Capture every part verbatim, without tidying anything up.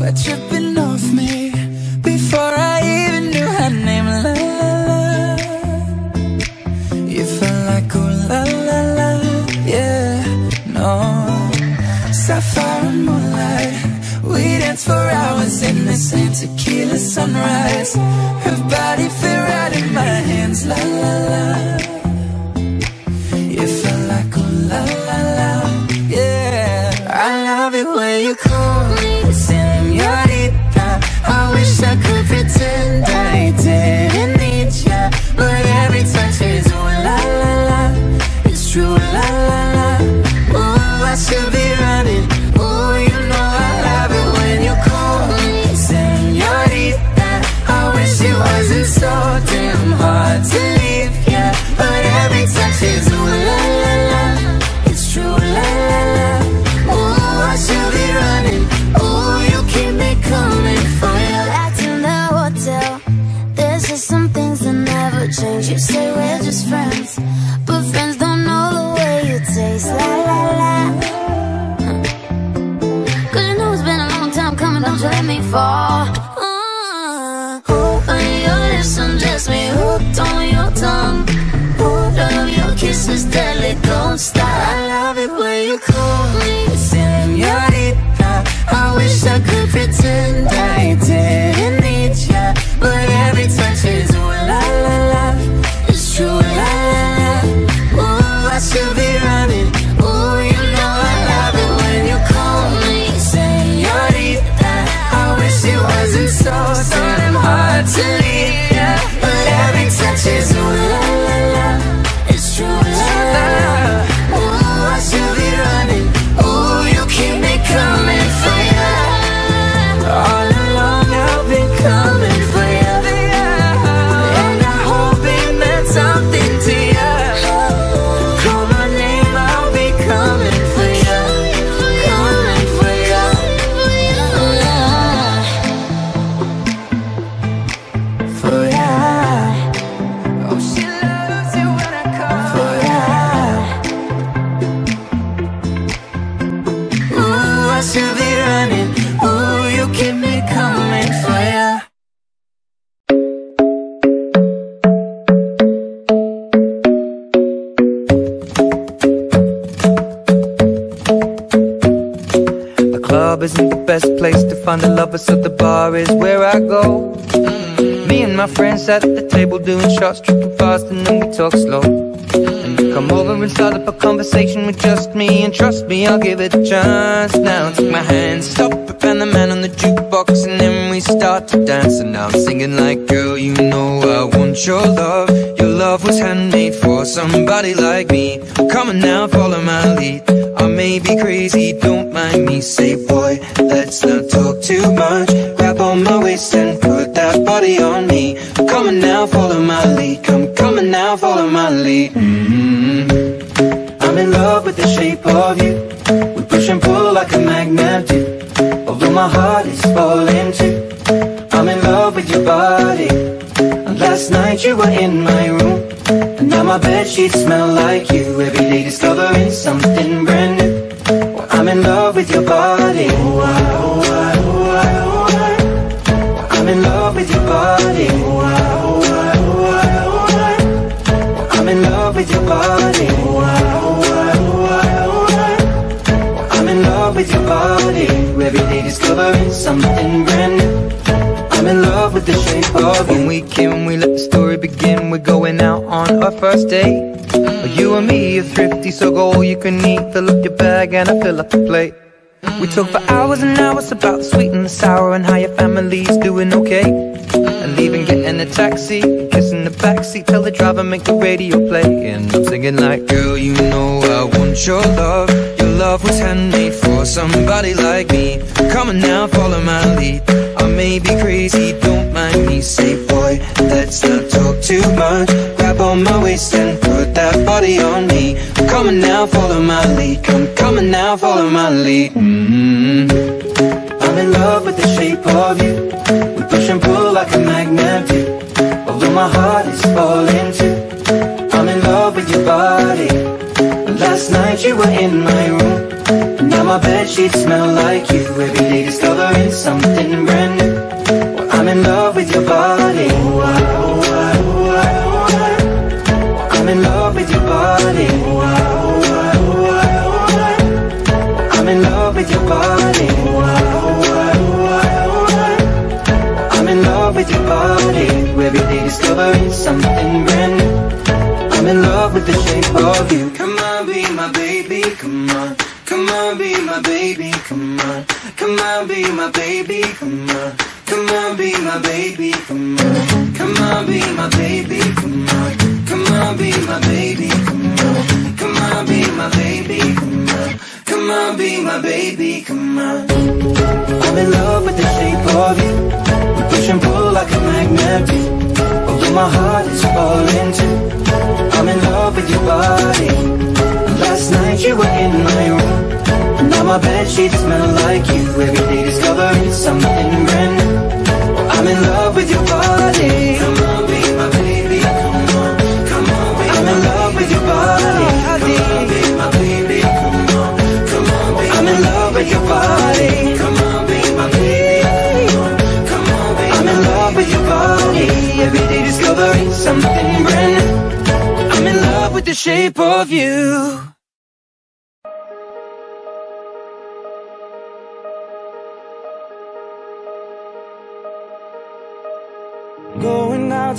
sweat dripping off me before I even knew her name. La la la, you felt like ooh la la la, yeah, no. Sapphire and moonlight, we danced for hours in the same tequila sunrise. Her body fit right in my hands, la la la. You call me señorita, I wish I could pretend I didn't need ya, but every touch is ooh la la la, it's true la la la. Ooh, I should be running, ooh, you know I love it when you call me señorita. I wish it wasn't so damn hard to leave ya, but every touch is ooh la la la, it's true la la la. You say we're just friends, but friends don't know the way you taste. La la la. Cause you know it's been a long time coming, don't you let me fall. Ooh, when your lips undress me, hooked on your tongue. Ooh, love your kiss is deadly, don't stop. I love it when you call me señorita. I wish I could pretend I didn't need ya, but every touch is ooh la la la. Ooh, la, la, la. Ooh, I should be running. Ooh, you know I love it when you call me señorita. I wish it wasn't so, so damn hard to leave ya, but every touch is ooh, la, la, la, it's true, la, la, la. Ooh, I should be running. Ooh, you keep me coming for ya. All along I've been coming for ya. Isn't the best place to find a lover, so the bar is where I go. Mm-hmm. Me and my friends sat at the table doing shots, tripping fast, and then we talk slow. Mm-hmm. And we come over and start up a conversation with just me, and trust me, I'll give it a chance. Now take my hand, stop it, and the man on the jukebox, and then we start to dance. And now I'm singing like, girl, you know I want your love. Your love was handmade for somebody like me. Come on now, follow my lead. I may be crazy, don't mind me. Say boy, let's not talk too much. Grab on my waist and put that body on me. I'm coming now, follow my lead. Come, coming now, follow my lead. Mm-hmm. I'm in love with the shape of you. We push and pull like a magnet do. Although my heart is falling too, I'm in love with your body. And last night you were in my room, and now my bedsheets smell like you. Every day discovering something brand new. Well, I'm in love with your body. Oh, I, oh, I, oh, I, oh, I. Well, I'm in love with your body. Oh, I, oh, I, oh, I, oh, I. Well, I'm in love with your body. Oh, I, oh, I, oh, I, oh, I. Well, I'm in love with your body. Every day discovering something brand new. I'm in love with the shape of you. When we came, we let the story begin. We're going out on our first date. Mm-hmm. You and me are thrifty, so go all you can eat. Fill up your bag and I fill up the plate. Mm-hmm. We talk for hours and hours about the sweet and the sour, and how your family's doing okay. Mm-hmm. And leaving, getting a taxi, kissing the backseat. Tell the driver, make the radio play. And I'm singing like, girl, you know I want your love. Your love was handmade for somebody like me. Come on now, follow my lead. I may be crazy, don't mind me. Say boy, let's not talk too much. Grab on my waist and put that body on me. I'm coming now, follow my lead. Come, coming now, follow my lead. Mm-hmm. I'm in love with the shape of you. We push and pull like a magnet do. Although my heart is falling too, I'm in love with your body. Last night you were in my room, Now my bedsheets smell like you. Every day discovering something brand new. Well, I'm in love with your body. Ooh, I, ooh, I, ooh, I, ooh, I. Well, I'm in love with your body. Ooh, I, ooh, I, ooh, I, ooh, I. Well, I'm in love with your body. Ooh, I, ooh, I, ooh, I, ooh, I. Well, I'm in love with your body. Every day discovering something brand new. I'm in love with the shape of you. Come on, be my baby, come on. Come on, be my baby, come on. Come on, be my baby, come on. Come on, be my baby, come on. Come on, be my baby, come on. Come on, be my baby, come on. Come on, be my baby, come on. Come on, be my baby, come on. I'm in love with the shape of you. We push and pull like a magnet do. Although my heart is falling too. I'm in love with your body. Last night you were in my room. Now my bedsheets smell like you. Every day discovering something brand new. Well, I'm in love with your body. Come on, be my baby. Come on, come on, be I'm my in love baby. With your body. Come on, be my baby. Come on, come on, be I'm my in love baby. With your body. Come on, be my baby. Come on, come on, be I'm my in love baby. With your body. Every day discovering something brand new. I'm in love with the shape of you. Going out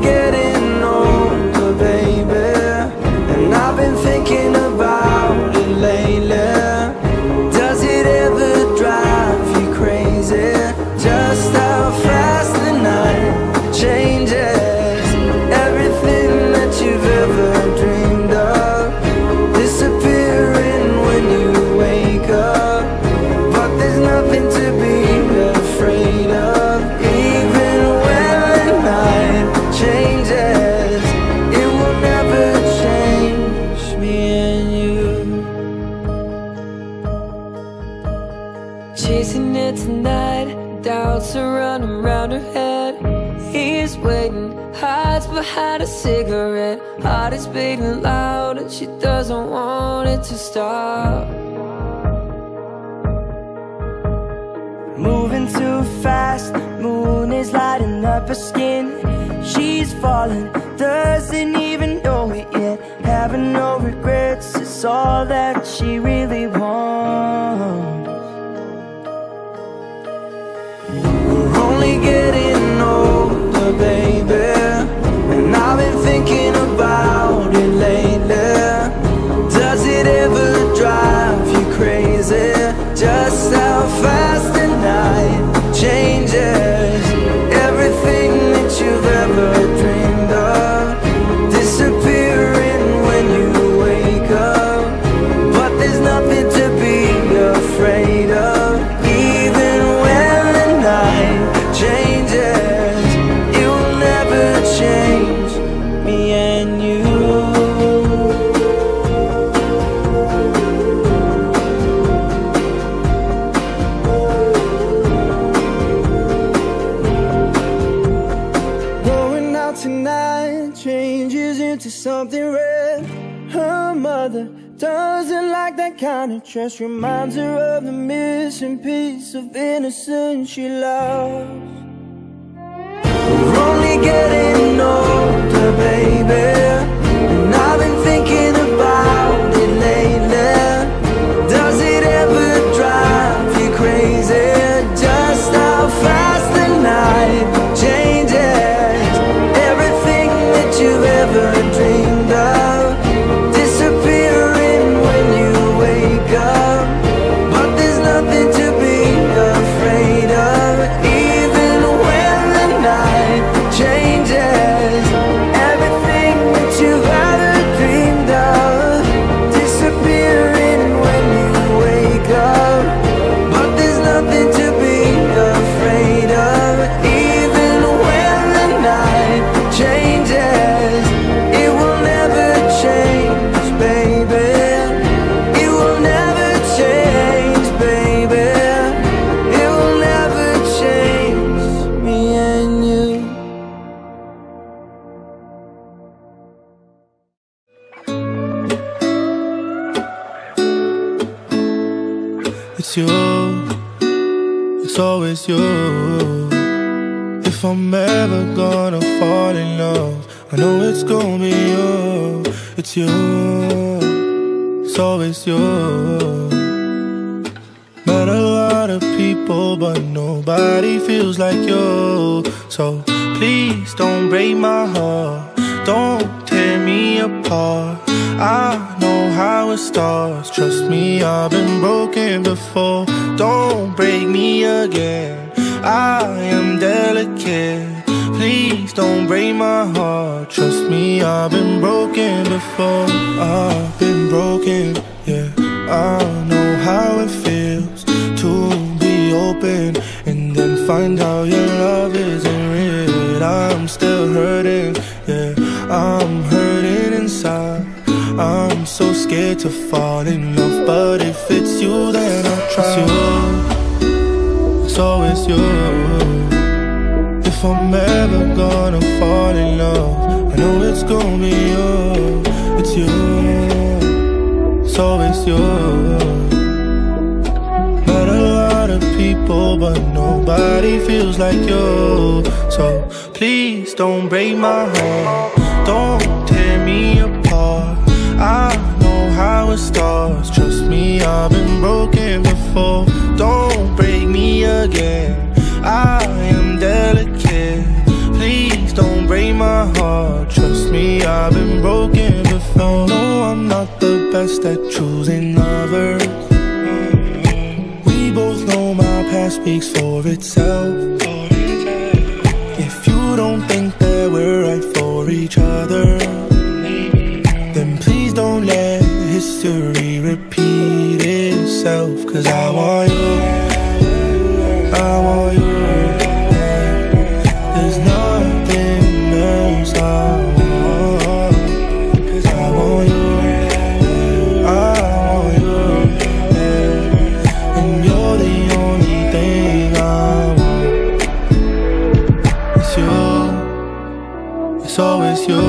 Getting older, baby, and I've been thinking about it lately. Does it ever drive you crazy? Just how fast the night changes. Everything that you've ever dreamed of disappearing when you wake up. But there's nothing to be afraid of, even when the night changes, it will never change me and you. Chasing it tonight, doubts are running round her head. He's waiting, hides behind a cigarette. Heart is beating loud and she doesn't want it to stop. Moving too fast, moon is lighting up her skin. She's falling, doesn't even know it yet. Having no regrets is all that she really wants. We're only getting older, baby, and I've been thinking about it lately. Does it ever drive you crazy? Just how fast the night changes. Everything that you've ever dreamed of disappearing when you wake up. But there's nothing to be afraid of, even when the night changes. It will never change me and you. Something red. Her mother doesn't like that kind of dress. Reminds her of the missing piece of innocence she lost. We're only getting older, baby, and I've been thinking about it lately. Does it ever drive you crazy? Just how fast the night changes. Everything that you've ever dreamed of disappearing when you wake up. But there's nothing to be afraid of, even when the night changes. it's you, it's always you. If I'm ever gonna fall in love, I know it's gonna be you. It's you, it's always you. Met a lot of people, but nobody feels like you. So please don't break my heart, don't tear me apart. I know how it starts, trust me, I've been broken before. Don't break me again, I am delicate. Please don't break my heart, trust me, I've been broken before. I've been broken, yeah, I know how it feels to be open and then find out your love isn't real. I'm still hurting, yeah, I'm hurting inside. I'm so scared to fall in love, but if it's you, then I'll try. It's you, it's always you. If I'm ever gonna fall in love, I know it's gonna be you. It's you, it's always you. Met a lot of people, but nobody feels like you. So please don't break my heart, don't tear me apart. I know how it starts, trust me, I've been broken before. Don't break me again, I am delicate. Please don't break my heart, trust me, I've been broken before. No, I'm not the best at choosing lovers. We both know my past speaks for itself. If you don't think that we're right for each other, don't let history repeat itself. Cause I want you, I want you. There's nothing else I want. Cause I want you, I want you. And you're the only thing I want. It's you, it's always you.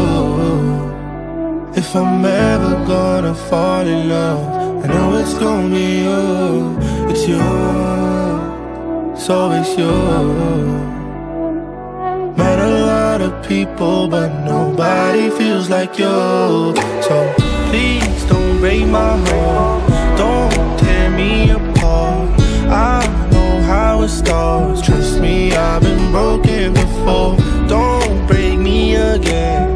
If I'm ever gonna fall in love, I know it's gonna be you. It's you, it's always you. Met a lot of people, but nobody feels like you. So please don't break my heart, don't tear me apart. I know how it starts, trust me, I've been broken before. Don't break me again,